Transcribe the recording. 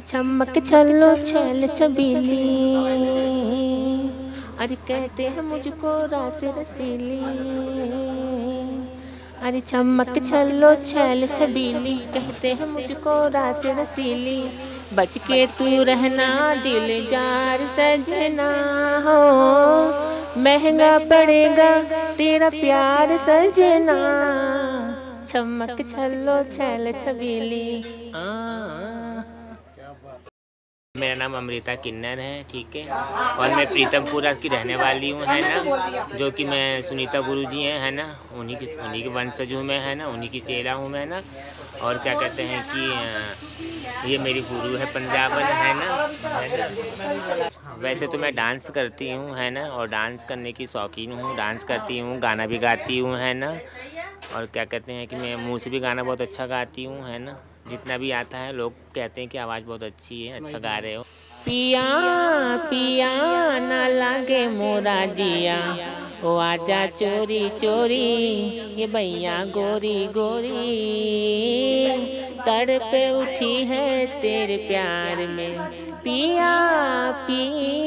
छम्मक छल्लो छैल छबीली, अरे कहते हैं मुझको रास रसीली। अरे छम्मक छल्लो छैल छबीली, कहते हैं मुझको रास रसीली। बच के तू रहना दिलजार सजना, हो महंगा पड़ेगा तेरा प्यार सजना। छम्मक छल्लो छैल छबीली। मेरा नाम अमृता किन्नर है, ठीक है, और मैं पीतमपुरा की रहने वाली हूँ, है ना, जो कि मैं सुनीता गुरु जी हैं, है ना, उन्हीं के वंशज हूँ मैं, है ना, उन्हीं की चेला हूँ मैं, ना। और क्या कहते हैं कि ये मेरी गुरु है पंजाबन, है ना। वैसे तो मैं डांस करती हूँ, है ना, और डांस करने की शौकीन हूँ, डांस करती हूँ, गाना भी गाती हूँ, है ना। और क्या कहते हैं कि मैं मुँह से भी गाना बहुत अच्छा गाती हूँ, है ना, जितना भी आता है। लोग कहते हैं कि आवाज़ बहुत अच्छी है, अच्छा गा रहे हो। पिया पिया ना लागे मोरा जिया, ओ आजा चोरी चोरी ये भैया गोरी गोरी। तड़प उठी है तेरे प्यार में, पिया पिया